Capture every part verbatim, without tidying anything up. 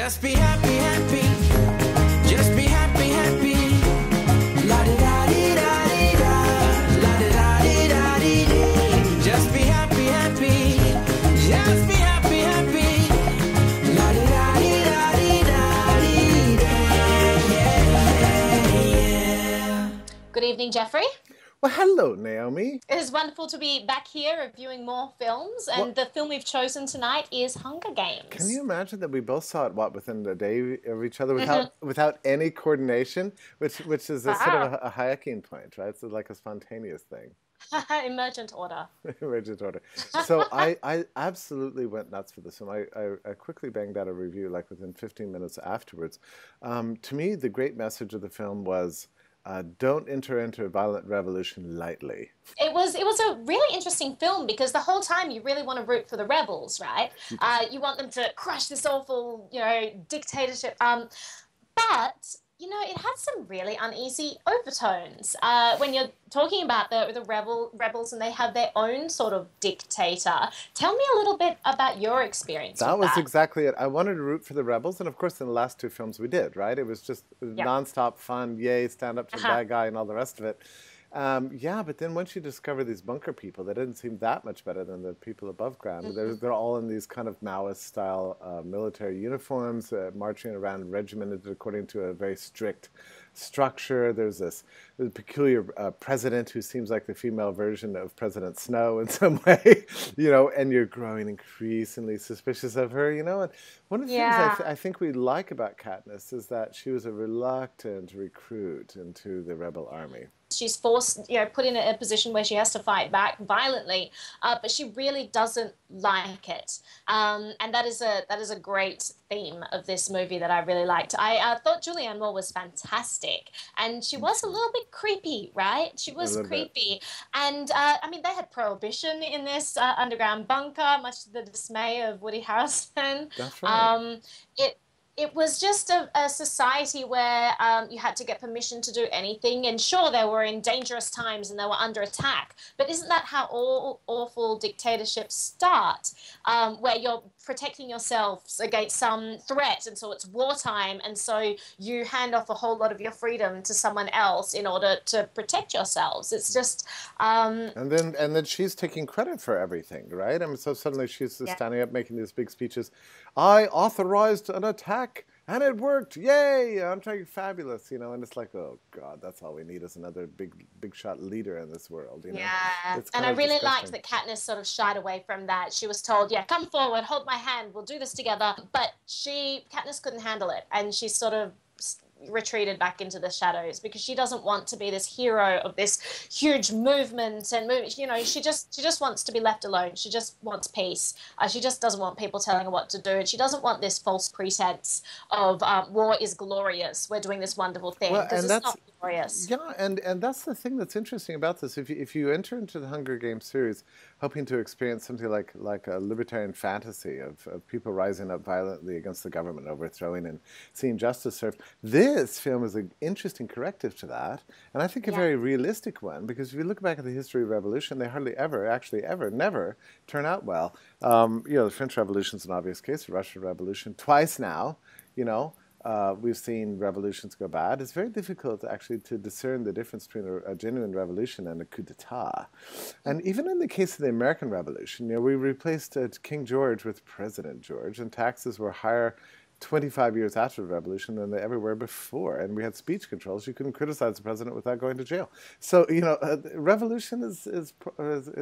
Just be happy, happy. Just be happy, happy. La di da di da di da. La di da di da di da. Just be happy, happy. Just be happy, happy. La di da di da di da di da. Yeah, yeah, yeah. Good evening, Geoffrey. Well, hello, Naomi. It is wonderful to be back here reviewing more films, and what? The film we've chosen tonight is Hunger Games. Can you imagine that we both saw it, what, within a day of each other without mm-hmm. without any coordination, which which is a, wow. sort of a, a Hayekian point, right? It's like a spontaneous thing. Emergent order. Emergent order. So I, I absolutely went nuts for this film. I, I, I quickly banged out a review like within fifteen minutes afterwards. Um, to me, the great message of the film was, Uh, don't enter into a violent revolution lightly. It was it was a really interesting film because the whole time you really want to root for the rebels, right? Uh, you want them to crush this awful, you know, dictatorship. Um, but you know, it had some really uneasy overtones uh, when you're talking about the the rebel rebels and they have their own sort of dictator. Tell me a little bit about your experience. That was that. exactly it. I wanted to root for the rebels, and of course, in the last two films we did, right? It was just yep. nonstop fun, yay, stand up to uh-huh. the bad guy, and all the rest of it. Um, yeah, but then once you discover these bunker people, they didn't seem that much better than the people above ground. Mm-hmm. they're, they're all in these kind of Maoist-style uh, military uniforms, uh, marching around regimented according to a very strict structure. There's this, this peculiar uh, president who seems like the female version of President Snow in some way, you know, and you're growing increasingly suspicious of her, you know. And one of the yeah. things I, th I think we like about Katniss is that she was a reluctant recruit into the rebel army. She's forced, you know, put in a position where she has to fight back violently, uh, but she really doesn't like it, um, and that is a that is a great theme of this movie that I really liked. I uh, thought Julianne Moore was fantastic, and she was a little bit creepy, right? She was creepy, bit. and uh, I mean, they had prohibition in this uh, underground bunker, much to the dismay of Woody Harrelson. That's right. Um, it. It was just a, a society where um, you had to get permission to do anything. And sure, they were in dangerous times and they were under attack. But isn't that how all awful dictatorships start, um, where you're protecting yourselves against some threat? And so it's wartime. And so you hand off a whole lot of your freedom to someone else in order to protect yourselves. It's just... Um, and then and then she's taking credit for everything, right? I mean, so suddenly she's just yeah. standing up, making these big speeches. I authorized an attack. And it worked. Yay! I'm trying fabulous, you know, and it's like, oh God, that's all we need is another big big shot leader in this world, you know. Yeah. And I really liked that Katniss sort of shied away from that. She was told, yeah, come forward, hold my hand, we'll do this together. But she Katniss couldn't handle it, and she sort of retreated back into the shadows because she doesn't want to be this hero of this huge movement and movement. You know, she just she just wants to be left alone. She just wants peace. Uh, she just doesn't want people telling her what to do, and she doesn't want this false pretense of um, war is glorious. We're doing this wonderful thing because well, it's that's, not glorious. Yeah, and and that's the thing that's interesting about this. If you, if you enter into the Hunger Games series hoping to experience something like like a libertarian fantasy of, of people rising up violently against the government, overthrowing and seeing justice served, this This film is an interesting corrective to that, and I think a yeah. very realistic one, because if you look back at the history of revolution, they hardly ever, actually ever, never turn out well. Um, you know, the French Revolution's an obvious case, the Russian Revolution, twice now, you know, uh, we've seen revolutions go bad. It's very difficult, actually, to discern the difference between a, a genuine revolution and a coup d'etat. And even in the case of the American Revolution, you know, we replaced uh, King George with President George, and taxes were higher twenty-five years after the revolution than they ever were before, and we had speech controls. You couldn't criticize the president without going to jail. So, you know, uh, revolution is is,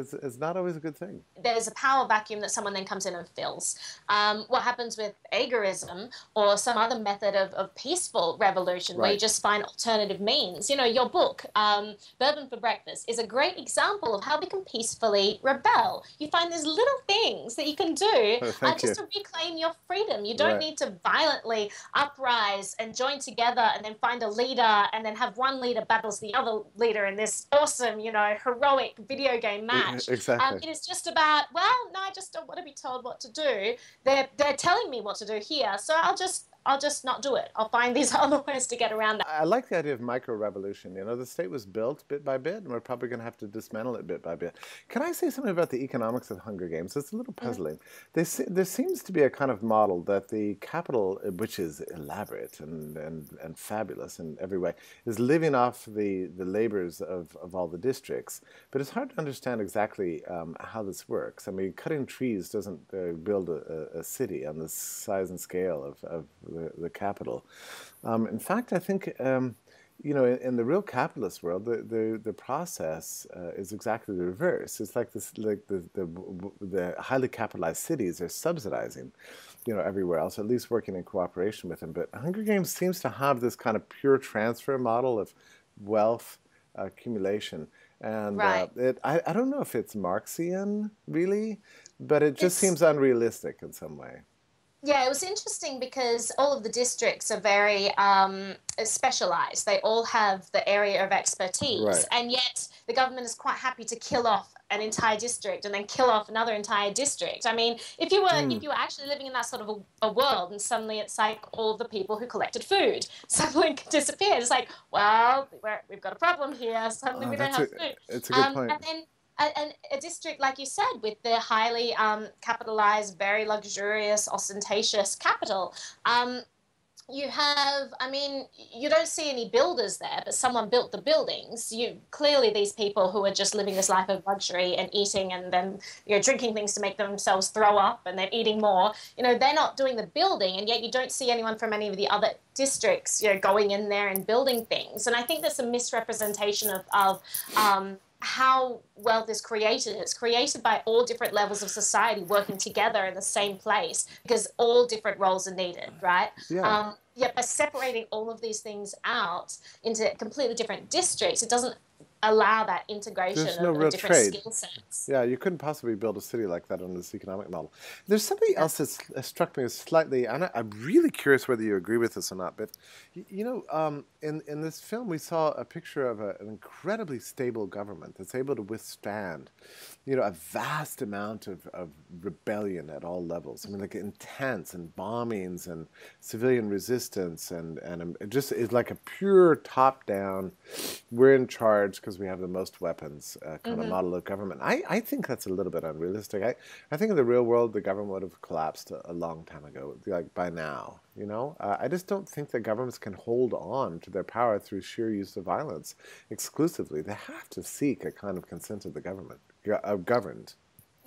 is is not always a good thing. There's a power vacuum that someone then comes in and fills. Um, what happens with agorism or some other method of, of peaceful revolution, right, where you just find alternative means? You know, your book, um, Bourbon for Breakfast, is a great example of how we can peacefully rebel. You find these little things that you can do oh, uh, just you. to reclaim your freedom. You don't right. need to violently uprise and join together and then find a leader and then have one leader battles the other leader in this awesome, you know, heroic video game match. Exactly. Um, it is just about, well, no, I just don't want to be told what to do. They're, they're telling me what to do here, so I'll just I'll just not do it. I'll find these other ways to get around that. I like the idea of micro-revolution. You know, the state was built bit by bit, and we're probably going to have to dismantle it bit by bit. Can I say something about the economics of Hunger Games? It's a little puzzling. Mm-hmm. There, se there seems to be a kind of model that the capital, which is elaborate and, and, and fabulous in every way, is living off the, the labors of, of all the districts. But it's hard to understand exactly um, how this works. I mean, cutting trees doesn't uh, build a, a city on the size and scale of, of the, the capital. Um, in fact, I think, um, you know, in, in the real capitalist world, the, the, the process uh, is exactly the reverse. It's like, this, like the, the, the highly capitalized cities are subsidizing, you know, everywhere else, at least working in cooperation with them. But Hunger Games seems to have this kind of pure transfer model of wealth accumulation. And right. uh, it, I, I don't know if it's Marxian, really, but it just it's, seems unrealistic in some way. Yeah, it was interesting because all of the districts are very um, specialized. They all have the area of expertise. Right. And yet the government is quite happy to kill off an entire district and then kill off another entire district. I mean, if you were mm. if you were actually living in that sort of a, a world, and suddenly it's like all the people who collected food suddenly disappeared. It's like, well, we're, we've got a problem here. Suddenly oh, we don't have a, food. It's a good um, point. And then And a district, like you said, with the highly um, capitalized, very luxurious, ostentatious capital, um, you have, I mean, you don't see any builders there, but someone built the buildings. You clearly these people who are just living this life of luxury and eating and then, you know, drinking things to make themselves throw up and then eating more, you know, they're not doing the building, and yet you don't see anyone from any of the other districts, you know, going in there and building things. And I think there's a misrepresentation of, of um, how wealth is created. It's created by all different levels of society working together in the same place because all different roles are needed, right? Yeah. Um, yet by separating all of these things out into completely different districts, it doesn't allow that integration There's no of, real of different trade. skill sets. Yeah, you couldn't possibly build a city like that under this economic model. There's something else that struck me as slightly, and I'm really curious whether you agree with this or not, but you know, um, in, in this film we saw a picture of a, an incredibly stable government that's able to withstand, you know, a vast amount of, of rebellion at all levels. I mean, like intense and bombings and civilian resistance and, and it just is like a pure top-down, we're in charge because we have the most weapons uh, kind mm-hmm. of model of government. I, I think that's a little bit unrealistic. I, I think in the real world, the government would have collapsed a, a long time ago, like by now, you know? Uh, I just don't think that governments can hold on to their power through sheer use of violence exclusively. They have to seek a kind of consent of the government, of governed.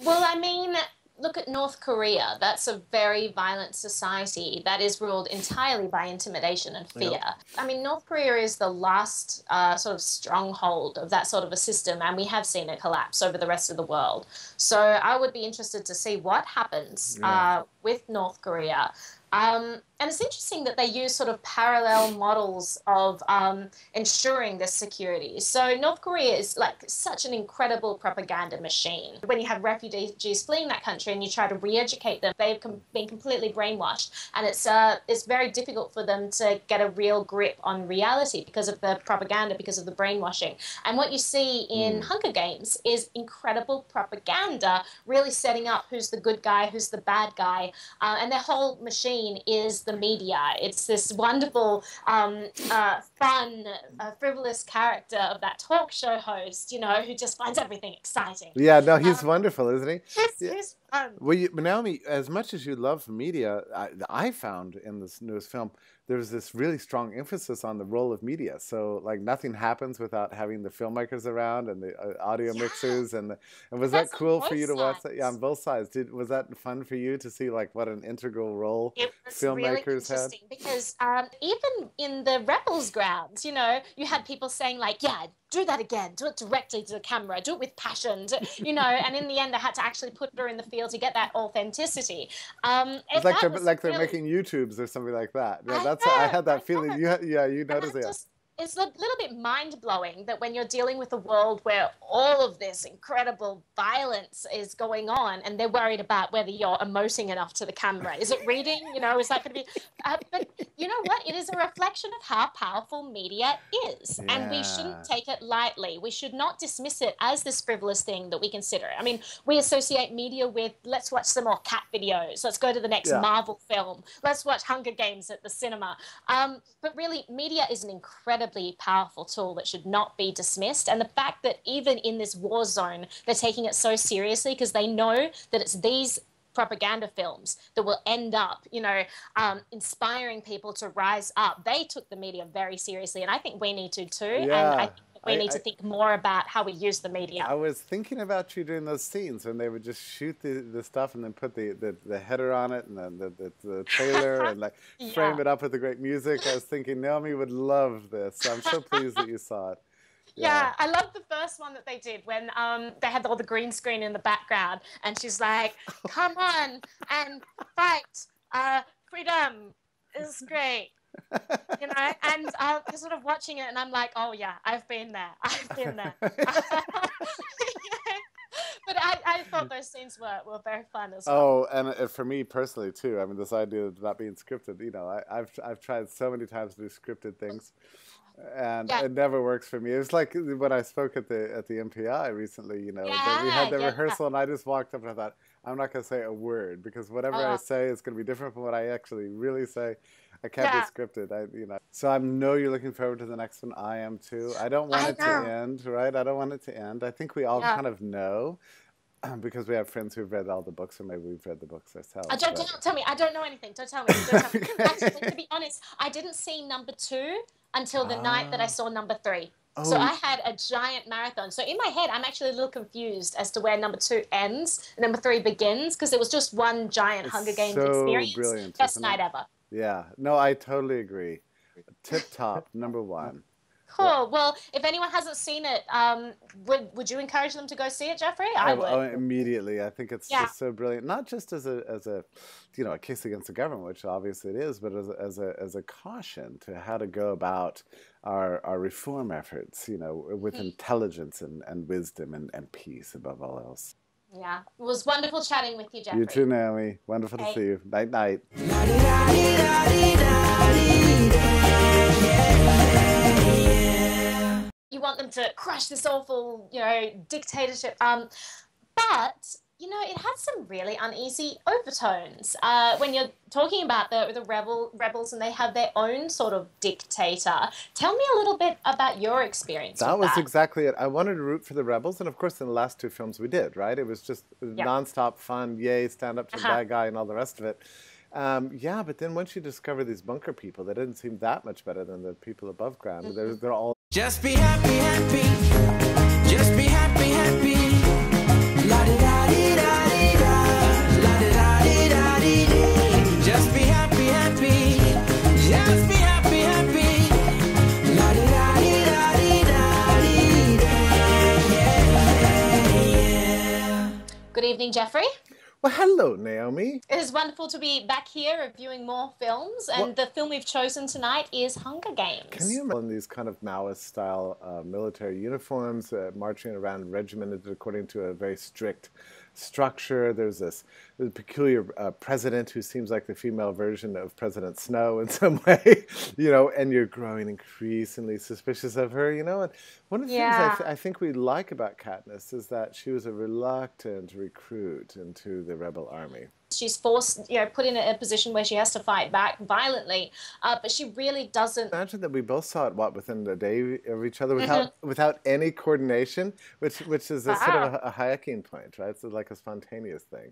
Well, I mean, look at North Korea. That's a very violent society that is ruled entirely by intimidation and fear. Yep. I mean, North Korea is the last uh, sort of stronghold of that sort of a system, and we have seen it collapse over the rest of the world. So I would be interested to see what happens yeah. uh, with North Korea. Um, and it's interesting that they use sort of parallel models of um, ensuring this security. So North Korea is like such an incredible propaganda machine. When you have refugees fleeing that country and you try to re-educate them, they've com been completely brainwashed. And it's, uh, it's very difficult for them to get a real grip on reality because of the propaganda, because of the brainwashing. And what you see in mm. Hunger Games is incredible propaganda, really setting up who's the good guy, who's the bad guy, uh, and their whole machine is the media. It's this wonderful, um, uh, fun, uh, frivolous character of that talk show host, you know, who just finds everything exciting. Yeah, no, he's um, wonderful, isn't he? Yes, yeah. He's fun. Well, you, Naomi, as much as you love media, I, I found in this newest film, there was this really strong emphasis on the role of media. So, like, nothing happens without having the filmmakers around and the uh, audio yeah. mixers. And, the, and was That's that cool for you to watch that? Yeah, on both sides. Did, was that fun for you to see, like, what an integral role it was filmmakers really interesting had? Because um, even in the Rebels grounds, you know, you had people saying, like, yeah, do that again, do it directly to the camera, do it with passion, do, you know, and in the end, I had to actually put her in the field to get that authenticity. Um, it's like, they're, like really... they're making YouTubes or something like that. Yeah, I that's know, a, I had that I feeling. You, yeah, you noticed it. Just, it's a little bit mind-blowing that when you're dealing with a world where all of this incredible violence is going on and they're worried about whether you're emoting enough to the camera. Is it reading? You know, is that going to be... Uh, but you know what? It is a reflection of how powerful media is. Yeah. And we shouldn't take it lightly. We should not dismiss it as this frivolous thing that we consider. I mean, we associate media with, let's watch some more cat videos. Let's go to the next yeah. Marvel film. Let's watch Hunger Games at the cinema. Um, but really, media is an incredibly powerful tool that should not be dismissed. And the fact that even in this war zone, they're taking it so seriously because they know that it's these propaganda films that will end up, you know, um, inspiring people to rise up. They took the media very seriously, and I think we need to too. Yeah. And I think we I, need I, to think more about how we use the media. I was thinking about you during those scenes when they would just shoot the, the stuff and then put the, the, the header on it and then the, the, the trailer and like yeah. frame it up with the great music. I was thinking Naomi would love this. So I'm so pleased that you saw it. Yeah. yeah, I love the first one that they did when um, they had all the green screen in the background and she's like, come on and fight. Uh, freedom is great. You know, and uh, sort of watching it and I'm like, oh, yeah, I've been there. I've been there. But I, I thought those scenes were, were very fun as well. Oh, and for me personally, too. I mean, this idea of not being scripted, you know, I, I've, I've tried so many times to do scripted things. And yeah. it never works for me. It was like when I spoke at the at the M P I recently, you know, yeah, we had the yeah. rehearsal and I just walked up and I thought, I'm not going to say a word because whatever uh. I say is going to be different from what I actually really say. I can't yeah. be scripted. I, you know. So I know you're looking forward to the next one. I am too. I don't want I it know. to end, right? I don't want it to end. I think we all yeah. kind of know. Because we have friends who've read all the books, or maybe we've read the books ourselves. I don't, but... don't tell me. I don't know anything. Don't tell me. Don't tell me. Actually, to be honest, I didn't see number two until the ah. night that I saw number three. Oh. So I had a giant marathon. So in my head, I'm actually a little confused as to where number two ends, number three begins, because it was just one giant it's Hunger Games so experience. Brilliant, Best night it? ever. Yeah. No, I totally agree. Tip top, number one. Cool. Well, if anyone hasn't seen it, um, would would you encourage them to go see it, Geoffrey? I, I would. Oh, immediately. I think it's yeah. just so brilliant. Not just as a as a, you know, a case against the government, which obviously it is, but as a, as a as a caution to how to go about our our reform efforts, you know, with mm-hmm. intelligence and and wisdom and and peace above all else. Yeah, it was wonderful chatting with you, Geoffrey. You too, Naomi. Wonderful okay. to see you. Night, night. You want them to crush this awful, you know, dictatorship. Um, but, you know, it had some really uneasy overtones. Uh, when you're talking about the, the rebel rebels and they have their own sort of dictator, tell me a little bit about your experience That with was that. exactly it. I wanted to root for the rebels. And, of course, in the last two films we did, right? It was just yep. nonstop fun, yay, stand up to uh-huh. the bad guy and all the rest of it. Um, yeah, but then once you discover these bunker people, they didn't seem that much better than the people above ground. Mm-hmm. They're, they're all... Just be happy, happy. Just be happy, happy. La-di-da-di-da-di-da. La-di-da-di-da-di-da. Just be happy, happy. Just be happy, happy. La-di-da-di-da-di-da-di-da. Good evening, Geoffrey. Well, hello, Naomi. It is wonderful to be back here reviewing more films, and what? the film we've chosen tonight is Hunger Games. Can you imagine these kind of Maoist-style uh, military uniforms uh, marching around regimented according to a very strict structure? There's this, this peculiar uh, president who seems like the female version of President Snow in some way, you know, and you're growing increasingly suspicious of her, you know. And one of the yeah. things I, th I think we like about Katniss is that she was a reluctant recruit into the rebel army. She's forced, you know, put in a position where she has to fight back violently, uh, but she really doesn't. Imagine that we both saw it, what, within a day of each other without mm-hmm. without any coordination, which which is a, wow. sort of a, a Hayekian point, right? It's like a spontaneous thing.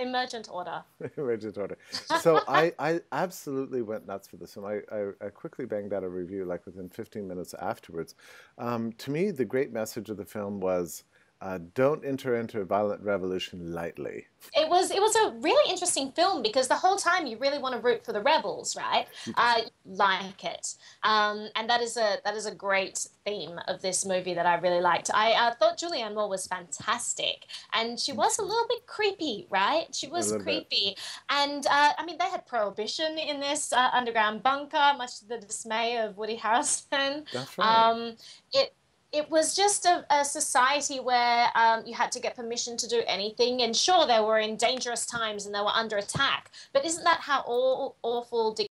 Emergent order. Emergent order. So I, I absolutely went nuts for this, and I, I, I quickly banged out a review like within fifteen minutes afterwards. Um, to me, the great message of the film was, Uh, don't enter into a violent revolution lightly. It was it was a really interesting film because the whole time you really want to root for the rebels, right? Uh, like it, um, and that is a that is a great theme of this movie that I really liked. I uh, thought Julianne Moore was fantastic, and she was a little bit creepy, right? She was creepy, bit. and uh, I mean they had prohibition in this uh, underground bunker, much to the dismay of Woody Harrelson. That's right. Um, it. It was just a, a society where um, you had to get permission to do anything. And sure, they were in dangerous times and they were under attack. But isn't that how all awful dictators